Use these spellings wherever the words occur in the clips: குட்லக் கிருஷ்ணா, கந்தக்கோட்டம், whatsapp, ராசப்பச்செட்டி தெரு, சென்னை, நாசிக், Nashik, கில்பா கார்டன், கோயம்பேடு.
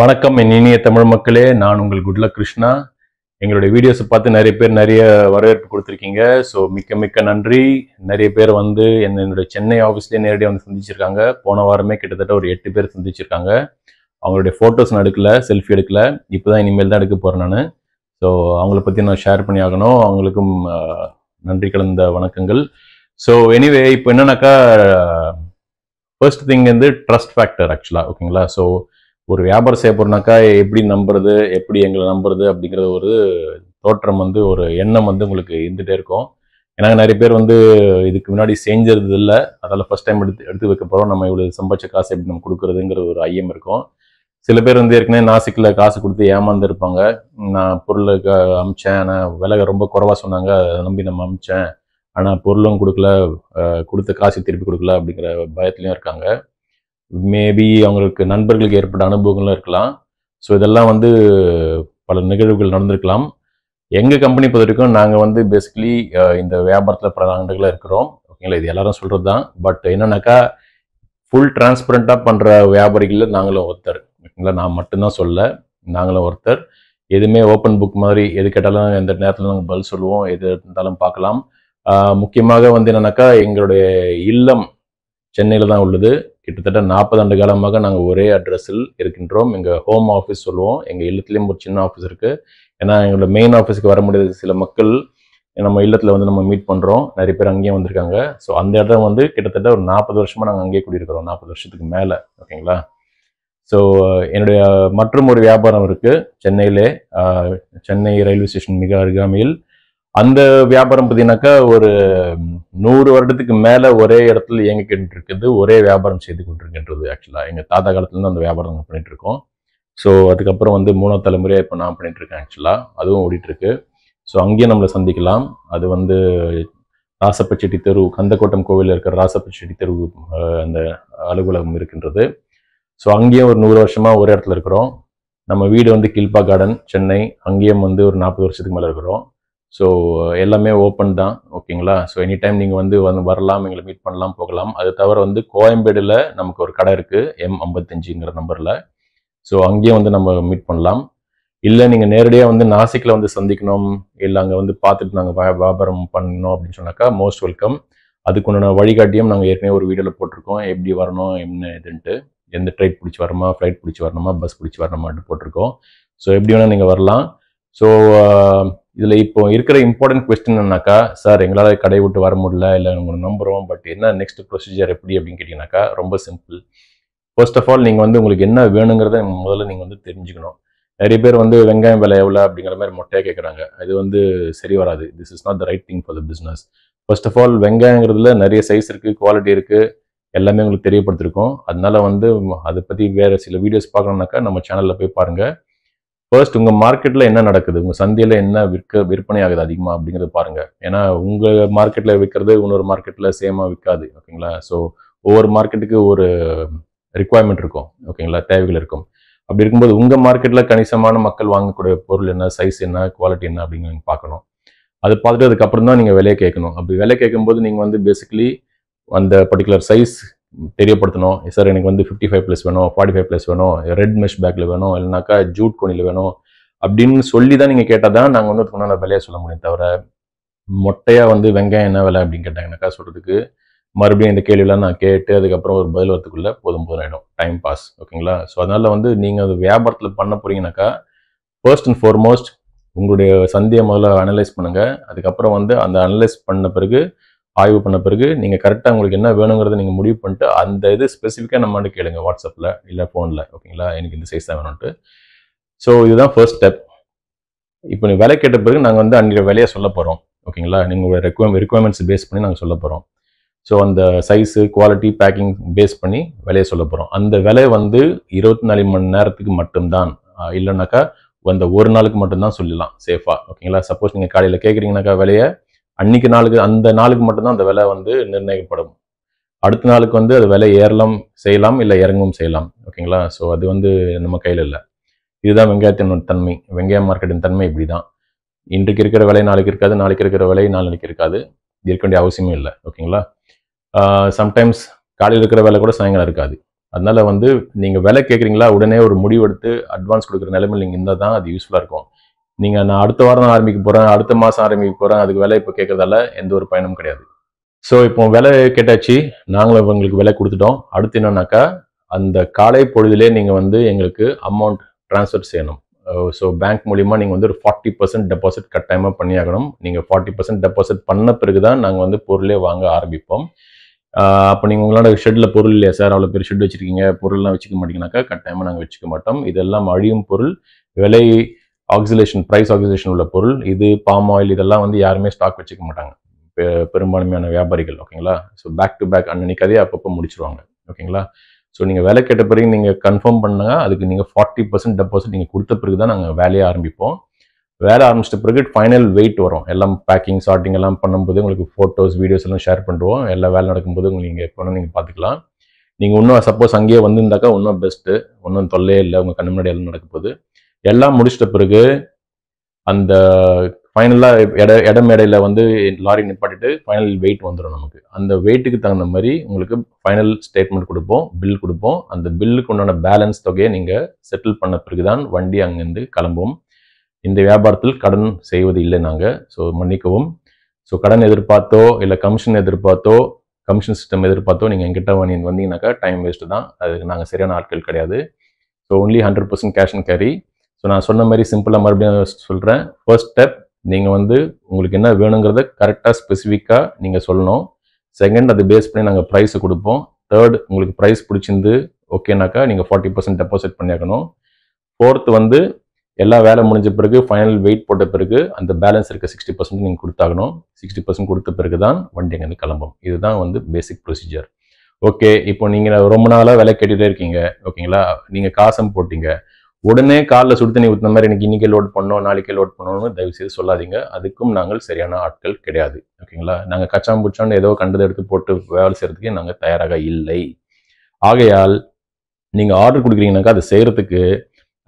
வணக்கம் என் இனிய தமிழ் மக்களே, நான் உங்கள் குட்லக் கிருஷ்ணா. எங்களுடைய வீடியோஸை பார்த்து நிறைய பேர் நிறைய வரவேற்பு கொடுத்துருக்கீங்க. ஸோ மிக்க மிக்க நன்றி. நிறைய பேர் வந்து என்னுடைய சென்னை ஆஃபீஸ்லேயே நேரடியாக வந்து சந்திச்சிருக்காங்க. போன வாரமே கிட்டத்தட்ட ஒரு 8 பேர் சந்திச்சிருக்காங்க. அவங்களுடைய ஃபோட்டோஸ் நான் எடுக்கல, செல்ஃபி எடுக்கல, இப்போ தான் இனிமேல் தான் எடுக்க போகிறேன் நான். ஸோ அவங்கள பற்றி நான் ஷேர் பண்ணி ஆகணும். அவங்களுக்கும் நன்றி கலந்த வணக்கங்கள். ஸோ எனிவே, இப்போ என்னன்னாக்கா ஃபர்ஸ்ட் திங் வந்து ட்ரஸ்ட் ஃபேக்டர் ஆக்சுவலாக, ஓகேங்களா. ஸோ ஒரு வியாபாரம் செய்ய போகிறோம்னாக்கா எப்படி நம்புறது, எப்படி எங்களை நம்புறது அப்படிங்கிற ஒரு தோற்றம் வந்து ஒரு எண்ணம் வந்து உங்களுக்கு இருந்துகிட்டே இருக்கும். ஏன்னா நிறைய பேர் வந்து இதுக்கு முன்னாடி செஞ்சது இல்லை, அதால் ஃபஸ்ட் டைம் எடுத்து வைக்க போகிறோம். நம்ம இவ்வளோ சம்பாதிச்ச காசு எப்படி நம்ம கொடுக்குறதுங்கிற ஒரு ஐயம் இருக்கும். சில பேர் வந்து ஏற்கனவே நாசிக்கில் காசு கொடுத்து ஏமாந்துருப்பாங்க. நான் பொருளுக்கு அமிச்சேன், ஆனால் விலை ரொம்ப குறைவாக சொன்னாங்க, அதை நம்பி நம்ம அமிச்சேன், ஆனால் பொருளும் கொடுக்கல, கொடுத்த காசு திருப்பி கொடுக்கல அப்படிங்கிற பயத்துலையும் இருக்காங்க. மேபி அவங்களுக்கு நண்பர்களுக்கு ஏற்பட்ட அனுபவங்களும் இருக்கலாம். ஸோ இதெல்லாம் வந்து பல நிகழ்வுகள் நடந்திருக்கலாம். எங்கள் கம்பெனி பொறுத்த வரைக்கும் நாங்கள் வந்து பேசிக்கலி இந்த வியாபாரத்தில் பல ஆண்டுகளாக இருக்கிறோம், ஓகேங்களா. இது எல்லாரும் சொல்கிறது தான். பட் என்னன்னாக்கா ஃபுல் டிரான்ஸ்பரண்ட்டாக பண்ணுற வியாபாரிகளில் நாங்களும் ஒருத்தர், ஓகேங்களா. நான் மட்டும்தான் சொல்ல, நாங்களும் ஒருத்தர். எதுவுமே ஓப்பன் புக் மாதிரி, எது கேட்டாலும் எந்த நேரத்தில் நாங்கள் பதில் சொல்லுவோம், எது இருந்தாலும் பார்க்கலாம். முக்கியமாக வந்து என்னன்னாக்கா எங்களுடைய இல்லம் சென்னையில் தான் உள்ளது. கிட்டத்தட்ட 40 ஆண்டு காலமாக நாங்கள் ஒரே அட்ரஸில் இருக்கின்றோம். எங்கள் ஹோம் ஆஃபீஸ் சொல்லுவோம். எங்கள் இல்லத்துலேயும் ஒரு சின்ன ஆஃபீஸ் இருக்குது. ஏன்னா எங்களோட மெயின் ஆஃபீஸுக்கு வர முடியாத சில மக்கள் நம்ம இல்லத்தில் வந்து நம்ம மீட் பண்ணுறோம். நிறைய பேர் அங்கேயும் வந்திருக்காங்க. ஸோ அந்த இடம் வந்து கிட்டத்தட்ட ஒரு 40 வருஷமாக நாங்கள் அங்கேயே கூடியிருக்கிறோம், 40 வருஷத்துக்கு மேலே, ஓகேங்களா. ஸோ என்னுடைய மற்றும் ஒரு வியாபாரம் இருக்குது சென்னையிலே, சென்னை ரயில்வே ஸ்டேஷன் மிக அருகாமையில். அந்த வியாபாரம் பார்த்தீங்கன்னாக்கா ஒரு 100 வருடத்துக்கு மேலே ஒரே இடத்துல இயங்கிக்கிட்டு இருக்குது, ஒரே வியாபாரம் செய்து கொண்டிருக்கின்றது. ஆக்சுவலாக எங்கள் தாத்தா காலத்துலேருந்து அந்த வியாபாரம் நாங்கள் பண்ணிகிட்ருக்கோம். ஸோ அதுக்கப்புறம் வந்து 3ஆம் தலைமுறையாக இப்போ நான் பண்ணிகிட்ருக்கேன். ஆக்சுவலாக அதுவும் ஓடிட்டுருக்கு. ஸோ அங்கேயும் நம்மளை சந்திக்கலாம். அது வந்து ராசப்பச்செட்டி தெரு, கந்தக்கோட்டம் கோவிலில் இருக்கிற ராசப்பச்செட்டி தெரு அந்த அலுவலகம் இருக்கின்றது. ஸோ அங்கேயும் ஒரு 100 வருஷமாக ஒரே இடத்துல இருக்கிறோம். நம்ம வீடு வந்து கில்பா கார்டன், சென்னை. அங்கேயும் வந்து ஒரு 40 வருஷத்துக்கு மேலே இருக்கிறோம். ஸோ எல்லாமே ஓப்பன் தான், ஓகேங்களா. ஸோ எனி டைம் நீங்கள் வந்து வரலாம், எங்களை மீட் பண்ணலாம், போகலாம். அது தவிர வந்து கோயம்பேடில் நமக்கு ஒரு கடை இருக்குது, M55ங்கிற நம்பரில். ஸோ அங்கேயும் வந்து நம்ம மீட் பண்ணலாம். இல்லை நீங்கள் நேரடியாக வந்து நாசிக்கில் வந்து சந்திக்கணும், இல்லை அங்கே வந்து பார்த்துட்டு நாங்கள் வியாபாரம் பண்ணணும் அப்படின்னு சொன்னாக்கா மோஸ்ட் வெல்கம். அதுக்குண்டான வழிகாட்டியும் நாங்கள் ஏற்கனவே ஒரு வீடியோவில் போட்டிருக்கோம், எப்படி வரணும் என்ன இதுன்ட்டு, எந்த ட்ரெயின் பிடிச்சி வரணுமா, ஃப்ளைட் பிடிச்சி வரணுமா, பஸ் பிடிச்சி வரணுமான்னு போட்டிருக்கோம். ஸோ எப்படி வேணால் நீங்கள் வரலாம். ஸோ இதில் இப்போ இருக்கிற இம்பார்ட்டன்ட் கொஸ்டின் என்னன்னாக்கா, சார் எங்களால் கடை விட்டு வர முடியல, இல்லை உங்களை நம்புகிறோம், பட் என்ன நெக்ஸ்ட் ப்ரொசீஜர் எப்படி அப்படின்னு கேட்டிங்கனாக்கா ரொம்ப சிம்பிள். ஃபர்ஸ்ட் ஆஃப் ஆல் நீங்கள் வந்து உங்களுக்கு என்ன வேணுங்கிறத முதல்ல நீங்கள் வந்து தெரிஞ்சுக்கணும். நிறைய பேர் வந்து வெங்காயம் விலை எவ்வளோ அப்படிங்கிற மாதிரி மொட்டையாக கேட்குறாங்க. அது வந்து சரி வராது. This is not the right thing for the business. First of all வெங்காயங்கிறதுல நிறைய சைஸ் இருக்குது, குவாலிட்டி இருக்குது, எல்லாமே உங்களுக்கு தெரியப்படுத்திருக்கோம். அதனால வந்து அதை பற்றி வேறு சில வீடியோஸ் பார்க்கணுன்னாக்கா நம்ம சேனலில் போய் பாருங்கள். ஃபர்ஸ்ட் உங்கள் மார்க்கெட்டில் என்ன நடக்குது, உங்கள் சந்தையில் என்ன விற்பனை ஆகுது அதிகமாக அப்படிங்கிறத பாருங்கள். ஏன்னா உங்கள் மார்க்கெட்டில் விற்கிறது இன்னொரு மார்க்கெட்டில் சேமாக விற்காது, ஓகேங்களா. ஸோ ஒவ்வொரு மார்க்கெட்டுக்கு ஒரு ரிக்குவயர்மெண்ட் இருக்கும், ஓகேங்களா, தேவைகள் இருக்கும். அப்படி இருக்கும்போது உங்கள் மார்க்கெட்டில் கணிசமான மக்கள் வாங்கக்கூடிய பொருள் என்ன, சைஸ் என்ன, குவாலிட்டி என்ன அப்படிங்கிற நீங்கள் பார்க்கணும். அது பார்த்துட்டு அதுக்கப்புறம் தான் நீங்கள் விலையை கேட்கணும். அப்படி விலை கேட்கும்போது நீங்கள் வந்து பேசிக்கலி அந்த பர்டிகுலர் சைஸ் தெரியப்படுத்தணும். சார் எனக்கு வந்து 55+ வேணும், 45+ வேணும், ரெட் மெஷ் பேக்கில் வேணும், இல்லைனாக்கா ஜூட் கோணியில் வேணும் அப்படின்னு சொல்லி தான் நீங்கள் கேட்டால் தான் நாங்கள் வந்து அதுக்குண்டான விலையை சொல்ல முடியும். தவிர மொட்டையாக வந்து வெங்காயம் என்ன விலை அப்படின்னு கேட்டாங்கனாக்கா சொல்கிறதுக்கு மறுபடியும் இந்த கேள்வியெலாம் நான் கேட்டு அதுக்கப்புறம் ஒரு பதில் வரத்துக்குள்ளே போதும் ஆகிடும், டைம் பாஸ், ஓகேங்களா. ஸோ அதனால் வந்து நீங்கள் அது வியாபாரத்தில் பண்ண போகிறீங்கனாக்கா ஃபர்ஸ்ட் அண்ட் ஃபார்மோஸ்ட் உங்களுடைய சந்தையை முதல்ல அனலைஸ் பண்ணுங்கள். அதுக்கப்புறம் வந்து அந்த அனலைஸ் பண்ண பிறகு, ஆய்வு பண்ண பிறகு நீங்கள் கரெக்டாக உங்களுக்கு என்ன வேணுங்கிறத நீங்கள் முடிவு பண்ணிட்டு அந்த இது ஸ்பெசிஃபிக்காக நம்மகிட்ட கேளுங்க, வாட்ஸ்அப்பில் இல்லை ஃபோனில், ஓகேங்களா. எனக்கு இந்த சைஸ் தான் வேணும்ட்டு. ஸோ இதுதான் ஃபர்ஸ்ட் ஸ்டெப். இப்போ நீங்கள் விலை கேட்ட பிறகு நாங்கள் வந்து அன்றைய விலையை சொல்ல போகிறோம், ஓகேங்களா. நீங்கள் ரிக்குவயர்மெண்ட்ஸ் பேஸ் பண்ணி நாங்கள் சொல்ல போகிறோம். ஸோ அந்த சைஸு, குவாலிட்டி, பேக்கிங் பேஸ் பண்ணி விலையை சொல்ல போகிறோம். அந்த விலை வந்து 24 மணி நேரத்துக்கு மட்டும்தான், இல்லைனாக்கா அந்த ஒரு நாளுக்கு மட்டும்தான் சொல்லலாம் சேஃபாக, ஓகேங்களா. சப்போஸ் நீங்கள் காலையில் கேட்குறீங்கனாக்கா விலையை அன்றைக்கி நாளுக்கு, அந்த நாளுக்கு மட்டும்தான் அந்த விலை வந்து நிர்ணயிக்கப்படும். அடுத்த நாளுக்கு வந்து அது விலை ஏறலாம் செய்யலாம், இல்லை இறங்கவும் செய்யலாம், ஓகேங்களா. ஸோ அது வந்து நம்ம கையில் இல்லை. இதுதான் வெங்காயத்தின் தன்மை, வெங்காய மார்க்கெட்டின் தன்மை இப்படி தான். இன்றைக்கு இருக்கிற விலை நாளைக்கு இருக்காது, நாளைக்கு இருக்கிற விலை நாளைக்கு இருக்காது. இருக்க வேண்டிய அவசியமும் இல்லை, ஓகேங்களா. சம்டைம்ஸ் காலையில் இருக்கிற விலை கூட சாயங்காலம் இருக்காது. அதனால வந்து நீங்க விலை கேக்குறீங்களா உடனே ஒரு முடிவு எடுத்து அட்வான்ஸ் கொடுக்கிற நிலைமை நீங்க இருந்தா தான் அது யூஸ்ஃபுல்லா இருக்கும். நீங்க நான் அடுத்த வாரம் ஆரம்பிக்க போறேன், அடுத்த மாசம் ஆரம்பிக்க போறேன், அதுக்கு விலை இப்போ கேட்கறதால எந்த ஒரு பயனும் கிடையாது. ஸோ இப்போ விலை கேட்டாச்சு, நாங்களும் இவங்களுக்கு விலை கொடுத்துட்டோம். அடுத்து என்னன்னாக்கா அந்த காலை பொழுதுலேயே நீங்க வந்து எங்களுக்கு அமௌண்ட் டிரான்ஸ்ஃபர் செய்யணும். ஸோ பேங்க் மூலியமா நீங்க வந்து ஒரு 40% டெபாசிட் கட்டாயமா பண்ணியாகணும். நீங்க 40% டெபாசிட் பண்ண பிறகுதான் நாங்க வந்து பொருளே வாங்க ஆரம்பிப்போம். அப்போ நீங்கள் உங்களோட ஷெட்டில் பொருள் இல்லையா சார், அவ்வளோ பேர் ஷெட் வச்சுருக்கீங்க, பொருள்லாம் வச்சுக்க மாட்டீங்கன்னாக்கா கட்டாயமாக நாங்கள் வச்சுக்க மாட்டோம். இதெல்லாம் அழியும் பொருள், விலை ஆக்சிலேஷன், ப்ரைஸ் ஆக்சிலேஷன் உள்ள பொருள். இது பாம் ஆயில் இதெல்லாம் வந்து யாருமே ஸ்டாக் வச்சுக்க மாட்டாங்க பெரும்பான்மையான வியாபாரிகள், ஓகேங்களா? ஸோ பேக் டு பேக் அன்னைக்கு அதே அப்பப்போ முடிச்சிருவாங்க, ஓகேங்களா? ஸோ நீங்கள் விலை கேட்ட பிறகு நீங்கள் கன்ஃபார்ம் பண்ணுங்கள். அதுக்கு நீங்கள் 40% டெபாசிட் நீங்கள் கொடுத்த பிறகு தான் நாங்கள் வேலையை ஆரம்பிப்போம். வேலை ஆரம்பிச்சிட்ட பிறகு ஃபைனல் வெயிட் வரும். எல்லாம் பேக்கிங் சார்ட்டிங் எல்லாம் பண்ணும்போது உங்களுக்கு ஃபோட்டோஸ் வீடியோஸ் எல்லாம் ஷேர் பண்ணுவோம். எல்லா வேலை நடக்கும்போது உங்களுக்கு நீங்கள் எப்போனா நீங்கள் பார்த்துக்கலாம். நீங்கள் இன்னும் சப்போஸ் அங்கேயே வந்துருந்தாக்கா இன்னும் பெஸ்ட்டு, ஒன்றும் தொல்லையே இல்லை, உங்கள் கண்ணு முன்னாடி எல்லாம் நடக்கும்போது. எல்லாம் முடிச்சிட்ட பிறகு அந்த ஃபைனலாக இடம் இடையில வந்து லாரி நிப்பாட்டிட்டு ஃபைனல் வெயிட் வந்துடும். நமக்கு அந்த வெயிட்டுக்கு தகுந்த மாதிரி உங்களுக்கு ஃபைனல் ஸ்டேட்மெண்ட் கொடுப்போம், பில் கொடுப்போம். அந்த பில்லுக்கு உண்டான பேலன்ஸ் தொகையை நீங்கள் செட்டில் பண்ண பிறகு தான் வண்டி அங்கேருந்து கிளம்பும். இந்த வியாபாரத்தில் கடன் செய்வது இல்லை நாங்கள், ஸோ மன்னிக்கவும். ஸோ கடன் எதிர்பார்த்தோ இல்லை கமிஷன் சிஸ்டம் எதிர்பார்த்தோ நீங்கள் எங்கிட்ட வந்தீங்கன்னாக்கா டைம் வேஸ்ட்டு தான். அதுக்கு நாங்கள் சரியான ஆட்கள் கிடையாது. So only 100% cash and carry. So நான் சொன்ன மாதிரி சிம்பிளாக மறுபடியும் சொல்கிறேன். ஃபர்ஸ்ட் ஸ்டெப், நீங்கள் வந்து உங்களுக்கு என்ன வேணுங்கிறத கரெக்டாக ஸ்பெசிஃபிக்காக நீங்கள் சொல்லணும். செகண்ட், அதை பேஸ் பண்ணி நாங்கள் ப்ரைஸை கொடுப்போம். தேர்ட், உங்களுக்கு ப்ரைஸ் பிடிச்சிருந்து ஓகேனாக்கா நீங்கள் 40% டெபாசிட் பண்ணியாக்கணும். ஃபோர்த் வந்து எல்லாம் வேலை முடிஞ்ச பிறகு ஃபைனல் வெயிட் போட்ட பிறகு அந்த பேலன்ஸ் இருக்க 60% நீங்கள் கொடுத்தாகணும். 60% கொடுத்த பிறகு தான் வண்டி அங்கேருந்து கிளம்பும். இதுதான் வந்து பேசிக் ப்ரொசீஜர். ஓகே, இப்போ நீங்கள் ரொம்ப நாளாக விலை கேட்டுகிட்டே இருக்கீங்க, ஓகேங்களா? நீங்கள் காசம் போட்டீங்க, உடனே காலில் சுடு தண்ணி ஊற்றின மாதிரி எனக்கு இன்றைக்கே லோட் பண்ணோம், நாளைக்கே லோட் பண்ணோன்னு தயவுசெய்து சொல்லாதீங்க. அதுக்கும் நாங்கள் சரியான ஆட்கள் கிடையாது, ஓகேங்களா? நாங்கள் கச்சாம்பூச்சான்னு ஏதோ கண்டதை எடுத்து போட்டு வேலை செய்கிறதுக்கு நாங்கள் தயாராக இல்லை. ஆகையால் நீங்கள் ஆர்டர் கொடுக்குறீங்கன்னாக்கா அதை செய்கிறதுக்கு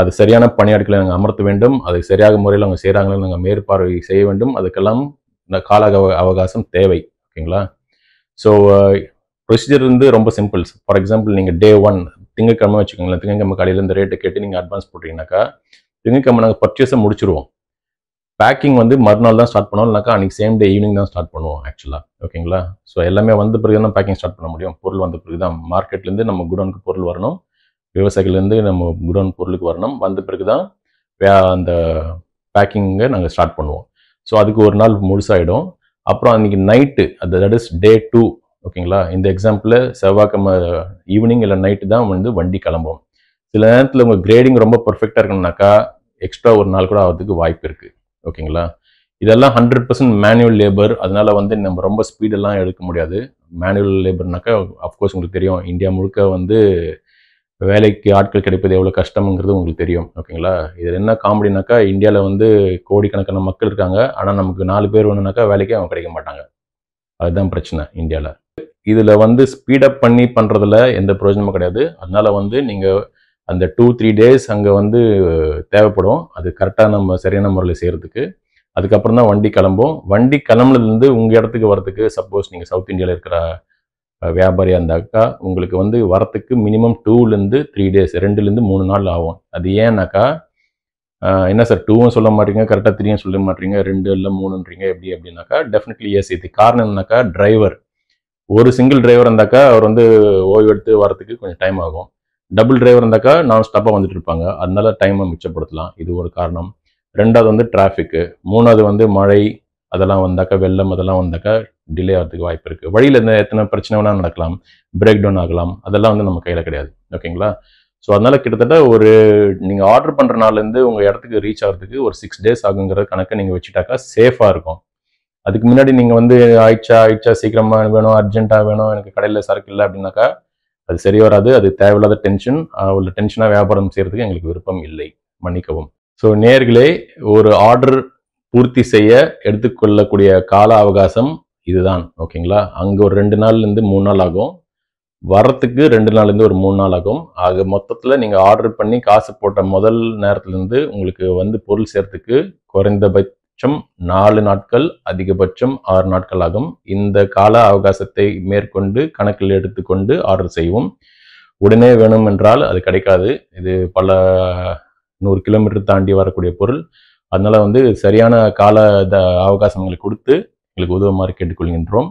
அது சரியான பணியாட்களை நாங்கள் அமர்த்த வேண்டும். அது சரியாக முறையில் அவங்க செய்கிறாங்களோ நாங்கள் மேற்பார்வை செய்ய வேண்டும். அதுக்கெல்லாம் இந்த கால அவகாசம் தேவை, ஓகேங்களா? ஸோ ப்ரொசீஜர் வந்து ரொம்ப சிம்பிள். ஃபார் எக்ஸாம்பிள், நீங்கள் டே ஒன் திங்கக்கிழமை வச்சுக்கோங்களேன். திங்கக்கிழமை காலையில் இந்த ரேட்டை கேட்டு நீங்கள் அட்வான்ஸ் போட்டிங்கனாக்கா திங்கக்கிழமை நாங்கள் பர்ச்சேஸை முடிச்சிடுவோம். பேக்கிங் வந்து மறுநாள் தான் ஸ்டார்ட் பண்ணுவோம், இல்லைனாக்கா அன்றைக்கி சேம் டே ஈவினிங் தான் ஸ்டார்ட் பண்ணுவோம் ஆக்சுவலாக, ஓகேங்களா? ஸோ எல்லாமே வந்த பிறகு தான் பேக்கிங் ஸ்டார்ட் பண்ண முடியும். பொருள் வந்த பிறகு தான் மார்க்கெட்லேருந்து நம்ம குடோனுக்கு பொருள் வரணும், விவசாயிகள்லேருந்து நம்ம குடோன் பொருளுக்கு வரணும். வந்த பிறகு தான் அந்த பேக்கிங்கை நாங்கள் ஸ்டார்ட் பண்ணுவோம். ஸோ அதுக்கு ஒரு நாள் முழுசாகிடும். அப்புறம் அன்றைக்கி நைட்டு, அது தட் இஸ் day 2, ஓகேங்களா? இந்த எக்ஸாம்பிளில் செவ்வாய்க்கிழமை ஈவினிங் இல்லை நைட்டு தான் வந்து வண்டி கிளம்பும். சில நேரத்தில் உங்கள் கிரேடிங் ரொம்ப பர்ஃபெக்டாக இருக்கணும்னாக்கா எக்ஸ்ட்ரா ஒரு நாள் கூட ஆகிறதுக்கு வாய்ப்பு இருக்குது, ஓகேங்களா? இதெல்லாம் 100% மேனுவல் லேபர். அதனால் வந்து நம்ம ரொம்ப ஸ்பீடெல்லாம் எடுக்க முடியாது. மேனுவல் லேபர்னாக்கா அஃப்கோர்ஸ் உங்களுக்கு தெரியும், இந்தியா முழுக்க வந்து வேலைக்கு ஆட்கள் கிடைப்பது எவ்வளோ கஷ்டம்ங்கிறது உங்களுக்கு தெரியும், ஓகேங்களா? இதில் என்ன காமெடினாக்கா, இந்தியாவில் வந்து கோடிக்கணக்கான மக்கள் இருக்காங்க, ஆனால் நமக்கு 4 பேர் வேணும்னாக்கா வேலைக்கே அவங்க கிடைக்க மாட்டாங்க. அதுதான் பிரச்சனை இந்தியாவில். இதில் வந்து ஸ்பீடப் பண்ணி பண்ணுறதுல எந்த பிரயோஜனமும் கிடையாது. அதனால வந்து நீங்கள் அந்த 2-3 days அங்கே வந்து தேவைப்படும். அது கரெக்டாக நம்ம சரியான முறையில் செய்கிறதுக்கு. அதுக்கப்புறம் தான் வண்டி கிளம்பும். வண்டி கிளம்புனதுலேருந்து உங்கள் இடத்துக்கு வரத்துக்கு, சப்போஸ் நீங்கள் சவுத் இந்தியாவில் இருக்கிற வியாபாரியாக இருந்தாக்கா உங்களுக்கு வந்து வரத்துக்கு மினிமம் 2-3 days, 2-3 நாள் ஆகும். அது ஏன்னாக்கா, என்ன சார் 2வும் சொல்ல மாட்டீங்க, கரெக்டாக 3யும் சொல்ல மாட்டீங்க, 2 இல்லை 3ன்றீங்க, எப்படி அப்படின்னாக்கா டெஃபினெட்லி எஸ். இது காரணம் என்னன்னாக்கா, டிரைவர் ஒரு சிங்கிள் டிரைவர் இருந்தாக்கா அவர் வந்து ஓய்வு எடுத்து வரத்துக்கு கொஞ்சம் டைம் ஆகும். டபுள் டிரைவர் இருந்தாக்கா நான் ஸ்டாப்பாக வந்துட்டு இருப்பாங்க, அதனால டைமை மிச்சப்படுத்தலாம். இது ஒரு காரணம். ரெண்டாவது வந்து டிராஃபிக்கு, 3வது வந்து மழை, அதெல்லாம் வந்தாக்கா வெள்ளம், அதெல்லாம் வந்தாக்கா டிலே ஆகிறதுக்கு வாய்ப்பு இருக்குது. வழியில் இந்த எத்தனை பிரச்சனை வேணால் நடக்கலாம், பிரேக் டவுன் ஆகலாம், அதெல்லாம் வந்து நம்ம கையில் கிடையாது, ஓகேங்களா? ஸோ அதனால் கிட்டத்தட்ட ஒரு நீங்கள் ஆர்டர் பண்ணுறனாலேருந்து உங்கள் இடத்துக்கு ரீச் ஆகிறதுக்கு ஒரு 6 days ஆகுங்கிற கணக்கை நீங்கள் வச்சுட்டாக்கா சேஃபாக இருக்கும். அதுக்கு முன்னாடி நீங்கள் வந்து ஆயிடுச்சா சீக்கிரமாக வேணும், அர்ஜென்ட்டாக வேணும், எனக்கு கடையில் சரக்கு இல்லை அப்படின்னாக்கா அது சரி வராது. அது தேவையில்லாத டென்ஷன், உள்ள டென்ஷனாக வியாபாரம் செய்கிறதுக்கு எங்களுக்கு விருப்பம் இல்லை, மன்னிக்கவும். ஸோ நேயர்களே, ஒரு ஆர்டர் பூர்த்தி செய்ய எடுத்துக்கொள்ளக்கூடிய கால அவகாசம் இதுதான், ஓகேங்களா? அங்கே ஒரு 2-3 நாள் ஆகும், வரத்துக்கு 2-3 நாள் ஆகும். ஆக மொத்தத்தில் நீங்கள் ஆர்டர் பண்ணி காசு போட்ட முதல் நேரத்துலேருந்து உங்களுக்கு வந்து பொருள் சேர்த்துக்கு குறைந்தபட்சம் 4 நாட்கள், அதிகபட்சம் 6 நாட்கள் ஆகும். இந்த கால அவகாசத்தை மேற்கொண்டு கணக்கில் எடுத்துக்கொண்டு ஆர்டர் செய்வோம். உடனே வேணும் என்றால் அது கிடைக்காது. இது பல 100 கிலோமீட்டர் தாண்டி வரக்கூடிய பொருள். அதனால வந்து சரியான கால அவகாசங்களை கொடுத்து எங்களுக்கு உதவுமாறு கேட்டுக்கொள்கின்றோம்.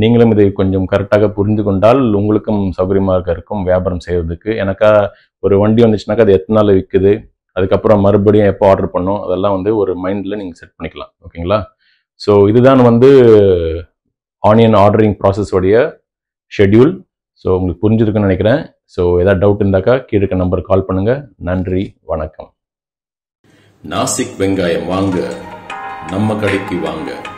நீங்களும் இதை கொஞ்சம் கரெக்டாக புரிந்து கொண்டால் உங்களுக்கும் சௌகரியமாக இருக்கும் வியாபாரம் செய்வதற்கு. எனக்கா ஒரு வண்டி வந்துச்சுனாக்கா அது எத்தனை நாள் விற்குது, அதுக்கப்புறம் மறுபடியும் எப்போ ஆர்டர் பண்ணணும், அதெல்லாம் வந்து ஒரு மைண்டில் நீங்கள் செட் பண்ணிக்கலாம். ஓகேங்களா? ஸோ இதுதான் வந்து ஆனியன் ஆர்டரிங் ப்ராசஸோடைய ஷெட்யூல். ஸோ உங்களுக்கு புரிஞ்சிருக்குன்னு நினைக்கிறேன். ஸோ ஏதாவது டவுட் இருந்தாக்கா கீழே இருக்க நம்பருக்கு கால் பண்ணுங்கள். நன்றி, வணக்கம். நாசிக் வெங்காயம் வாங்க, நம்ம கடைக்கு வாங்க.